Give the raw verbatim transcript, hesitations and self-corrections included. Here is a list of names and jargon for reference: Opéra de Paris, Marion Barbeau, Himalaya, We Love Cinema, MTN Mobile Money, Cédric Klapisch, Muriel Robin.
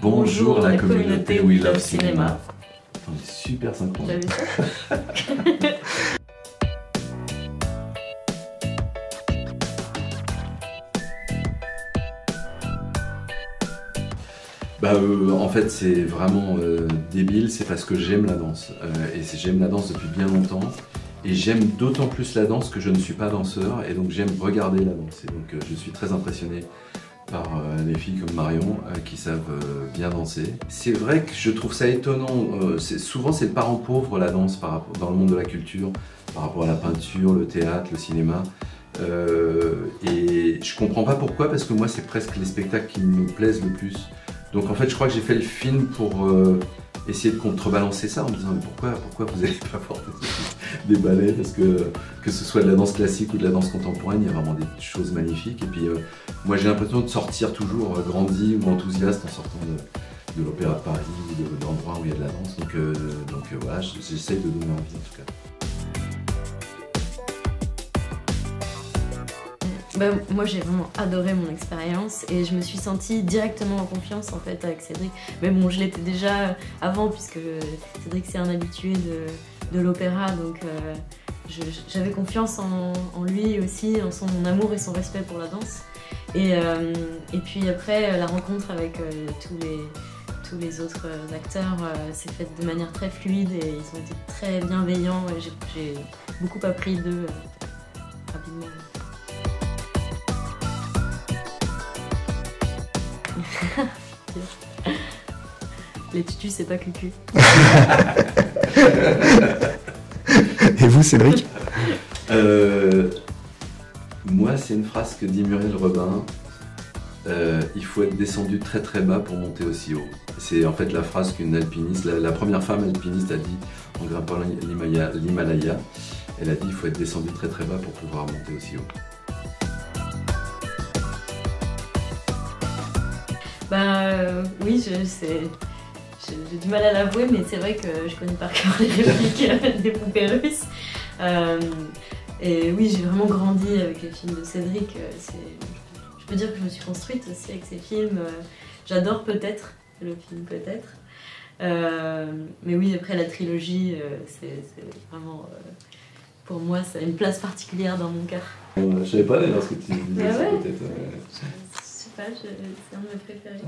Bonjour, Bonjour la, la communauté, communauté We Love Cinema. J'ai super synchro. Bah, euh, en fait, c'est vraiment euh, débile, c'est parce que j'aime la danse. Euh, et j'aime la danse depuis bien longtemps. Et j'aime d'autant plus la danse que je ne suis pas danseur. Et donc, j'aime regarder la danse. Et donc, euh, je suis très impressionné par euh, des filles comme Marion euh, qui savent euh, bien danser. C'est vrai que je trouve ça étonnant. Euh, souvent, c'est le parent pauvre, la danse, par, dans le monde de la culture, par rapport à la peinture, le théâtre, le cinéma. Euh, et je comprends pas pourquoi, parce que moi, c'est presque les spectacles qui me plaisent le plus. Donc en fait, je crois que j'ai fait le film pour euh, essayer de contrebalancer ça en me disant mais pourquoi, pourquoi vous n'allez pas voir des ballets, parce que que ce soit de la danse classique ou de la danse contemporaine, il y a vraiment des choses magnifiques. Et puis euh, moi j'ai l'impression de sortir toujours grandi ou enthousiaste en sortant de, de l'Opéra de Paris, de l'endroit où il y a de la danse. Donc, euh, donc euh, voilà, j'essaie de donner envie en tout cas. Bah, moi j'ai vraiment adoré mon expérience et je me suis sentie directement en confiance en fait avec Cédric. Mais bon, je l'étais déjà avant puisque Cédric c'est un habitué de, de l'opéra, donc euh, j'avais confiance en, en lui aussi, en son amour et son respect pour la danse. Et, euh, et puis après la rencontre avec euh, tous les... tous les autres acteurs euh, s'est faite de manière très fluide et ils ont été très bienveillants et j'ai beaucoup appris d'eux euh, rapidement. Les tutus, c'est pas cucu. Et vous, Cédric? euh, Moi, c'est une phrase que dit Muriel Robin. Euh, il faut être descendu très très bas pour monter aussi haut. C'est en fait la phrase qu'une alpiniste, la, la première femme alpiniste a dit en grimpant l'Himalaya. Elle a dit il faut être descendu très très bas pour pouvoir monter aussi haut. Bah euh, oui, j'ai du mal à l'avouer, mais c'est vrai que je connais par cœur les répliques des poupées russes. Euh, et oui, j'ai vraiment grandi avec les films de Cédric. Je peux dire que je me suis construite aussi avec ces films. J'adore peut-être le film peut-être. Euh, mais oui, après la trilogie, c'est vraiment... Euh, pour moi, ça a une place particulière dans mon cœur. Je savais pas d'ailleurs ce que tu disais, ah ouais, peut-être. Euh... c'est un de mes préférés.